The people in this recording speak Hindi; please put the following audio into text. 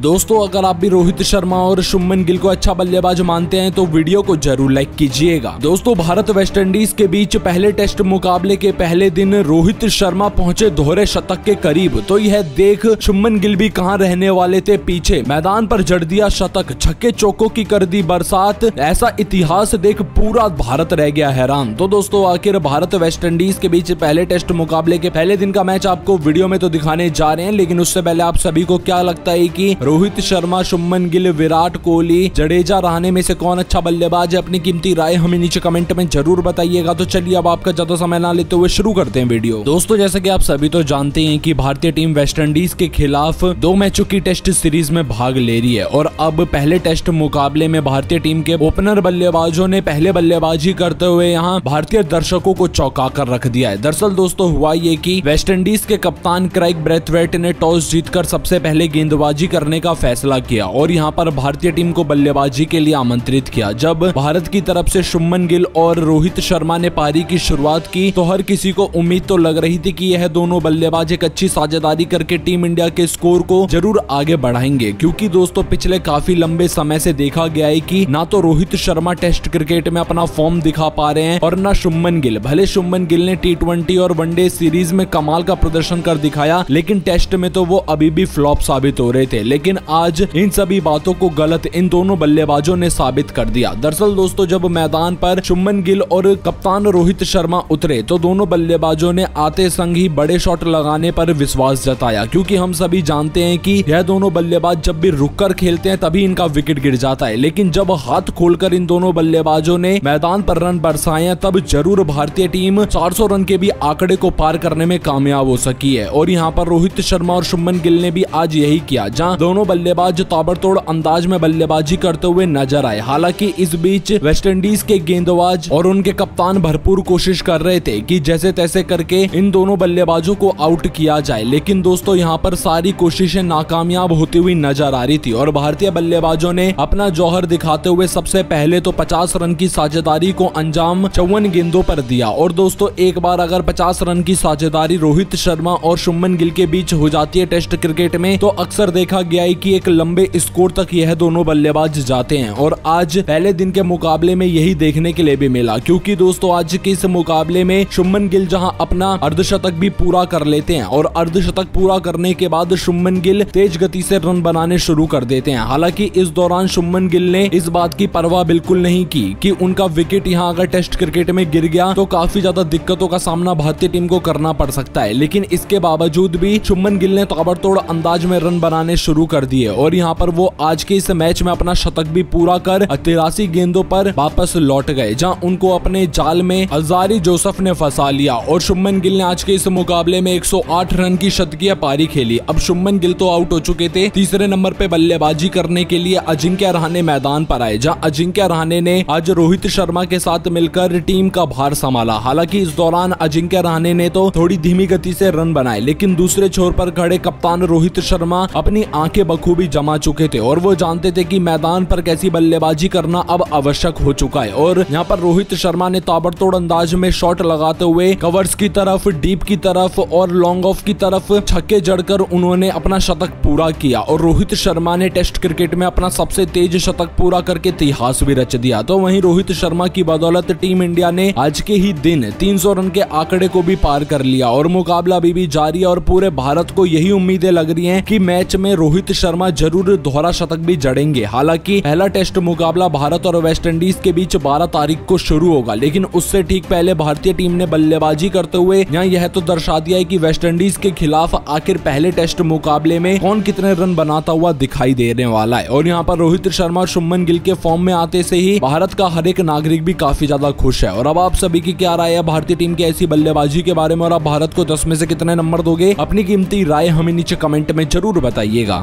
दोस्तों अगर आप भी रोहित शर्मा और शुभमन गिल को अच्छा बल्लेबाज मानते हैं तो वीडियो को जरूर लाइक कीजिएगा। दोस्तों भारत वेस्टइंडीज के बीच पहले टेस्ट मुकाबले के पहले दिन रोहित शर्मा पहुंचे दोहरे शतक के करीब, तो यह देख शुभमन गिल भी कहां रहने वाले थे पीछे, मैदान पर जड़ दिया शतक, छक्के चौकों की कर दी बरसात। ऐसा इतिहास देख पूरा भारत रह गया हैरान। तो दोस्तों आखिर भारत वेस्टइंडीज के बीच पहले टेस्ट मुकाबले के पहले दिन का मैच आपको वीडियो में तो दिखाने जा रहे हैं, लेकिन उससे पहले आप सभी को क्या लगता है कि रोहित शर्मा, शुभमन गिल, विराट कोहली, जडेजा, रहाणे में से कौन अच्छा बल्लेबाज है? अपनी कीमती राय हमें नीचे कमेंट में जरूर बताइएगा। तो चलिए अब आपका ज्यादा समय ना लेते हुए शुरू करते हैं वीडियो। दोस्तों जैसा कि आप सभी तो जानते हैं कि भारतीय टीम वेस्टइंडीज के खिलाफ 2 मैचों की टेस्ट सीरीज में भाग ले रही है और अब पहले टेस्ट मुकाबले में भारतीय टीम के ओपनर बल्लेबाजों ने पहले बल्लेबाजी करते हुए यहाँ भारतीय दर्शकों को चौंका कर रख दिया है। दरअसल दोस्तों हुआ ये कि वेस्टइंडीज के कप्तान क्राइक ब्रेथवेट ने टॉस जीतकर सबसे पहले गेंदबाजी करने का फैसला किया और यहाँ पर भारतीय टीम को बल्लेबाजी के लिए आमंत्रित किया। जब भारत की तरफ से शुभमन गिल और रोहित शर्मा ने पारी की शुरुआत की तो हर किसी को उम्मीद तो लग रही थी कि यह दोनों बल्लेबाज एक अच्छी साझेदारी करके टीम इंडिया के स्कोर को जरूर आगे बढ़ाएंगे, क्योंकि दोस्तों पिछले काफी लंबे समय से देखा गया है कि ना तो रोहित शर्मा टेस्ट क्रिकेट में अपना फॉर्म दिखा पा रहे हैं और ना शुभमन गिल। भले शुभमन गिल ने टी20 और वनडे सीरीज में कमाल का प्रदर्शन कर दिखाया, लेकिन टेस्ट में तो वो अभी भी फ्लॉप साबित हो रहे थे। लेकिन आज इन सभी बातों को गलत इन दोनों बल्लेबाजों ने साबित कर दिया। दरअसल दोस्तों जब मैदान पर शुभमन गिल और कप्तान रोहित शर्मा उतरे तो दोनों बल्लेबाजों ने आते संग ही बड़े शॉट लगाने पर विश्वास जताया, क्योंकि हम सभी जानते हैं कि यह दोनों बल्लेबाज जब भी रुककर खेलते हैं तभी इनका विकेट गिर जाता है। लेकिन जब हाथ खोलकर इन दोनों बल्लेबाजों ने मैदान पर रन बरसाए तब जरूर भारतीय टीम 400 रन के भी आंकड़े को पार करने में कामयाब हो सकी है। और यहाँ पर रोहित शर्मा और शुभमन गिल ने भी आज यही किया, जहाँ दोनों बल्लेबाज ताबड़तोड़ अंदाज में बल्लेबाजी करते हुए नजर आए। हालांकि इस बीच वेस्टइंडीज के गेंदबाज और उनके कप्तान भरपूर कोशिश कर रहे थे कि जैसे तैसे करके इन दोनों बल्लेबाजों को आउट किया जाए, लेकिन दोस्तों यहां पर सारी कोशिशें नाकामयाब होती हुई नजर आ रही थी और भारतीय बल्लेबाजों ने अपना जौहर दिखाते हुए सबसे पहले तो 50 रन की साझेदारी को अंजाम 54 गेंदों पर दिया। और दोस्तों एक बार अगर 50 रन की साझेदारी रोहित शर्मा और शुभमन गिल के बीच हो जाती है टेस्ट क्रिकेट में, तो अक्सर देखा गया है कि एक लंबे स्कोर तक यह दोनों बल्लेबाज जाते हैं। और आज पहले दिन के मुकाबले में यही देखने के लिए भी मिला, क्योंकि दोस्तों आज के इस मुकाबले में शुभमन गिल जहां अपना अर्धशतक भी पूरा कर लेते हैं और अर्धशतक पूरा करने के बाद शुभमन गिल तेज गति से रन बनाने शुरू कर देते हैं। हालांकि इस दौरान शुभमन गिल ने इस बात की परवाह बिल्कुल नहीं की कि उनका विकेट यहां अगर टेस्ट क्रिकेट में गिर गया तो काफी ज्यादा दिक्कतों का सामना भारतीय टीम को करना पड़ सकता है, लेकिन इसके बावजूद भी शुभमन गिल ने ताबड़तोड़ अंदाज में रन बनाने शुरू कर दिए और यहाँ पर वो आज के इस मैच में अपना शतक भी पूरा कर 83 गेंदों पर वापस लौट गए, जहाँ उनको अपने जाल में अलजारी जोसेफ ने फंसा लिया। और शुभमन गिल ने आज के इस मुकाबले में 108 रन की शतकीय पारी खेली। अब शुभमन गिल तो आउट हो चुके थे। तीसरे नंबर पे बल्लेबाजी करने के लिए अजिंक्य रहाणे मैदान पर आए, जहां अजिंक्य रहाणे ने आज रोहित शर्मा के साथ मिलकर टीम का भार संभाला। हालांकि इस दौरान अजिंक्य रहाणे ने तो थोड़ी धीमी गति से रन बनाए, लेकिन दूसरे छोर पर खड़े कप्तान रोहित शर्मा अपनी आंखें बखूबी जमा चुके थे और वो जानते थे कि मैदान पर कैसी बल्लेबाजी करना अब आवश्यक हो चुका है। और यहाँ पर रोहित शर्मा ने ताबड़तोड़ अंदाज में शॉट लगाते हुए कवर्स की तरफ, डीप की तरफ और लॉन्ग ऑफ की तरफ छक्के जड़कर उन्होंने अपना शतक पूरा किया। और रोहित शर्मा ने टेस्ट क्रिकेट में अपना सबसे तेज शतक पूरा करके इतिहास भी रच दिया। तो वहीं रोहित शर्मा की बदौलत टीम इंडिया ने आज के ही दिन 300 रन के आंकड़े को भी पार कर लिया और मुकाबला अभी भी जारी है। और पूरे भारत को यही उम्मीदें लग रही हैं कि मैच में रोहित शर्मा जरूर दोहरा शतक भी जड़ेंगे। हालांकि पहला टेस्ट मुकाबला भारत और वेस्टइंडीज के बीच 12 तारीख को शुरू होगा, लेकिन उससे ठीक पहले भारतीय टीम ने बल्लेबाजी करते हुए यहाँ यह तो दर्शा दिया है कि वेस्टइंडीज के खिलाफ आखिर पहले टेस्ट मुकाबले में कौन कितने रन बनाता हुआ दिखाई देने वाला है। और यहाँ पर रोहित शर्मा और शुभमन गिल के फॉर्म में आते से ही भारत का हर एक नागरिक भी काफी ज्यादा खुश है। और अब आप सभी की क्या राय है भारतीय टीम की ऐसी बल्लेबाजी के बारे में और आप भारत को 10 में से कितने नंबर दोगे? अपनी कीमती राय हमें नीचे कमेंट में जरूर बताइएगा।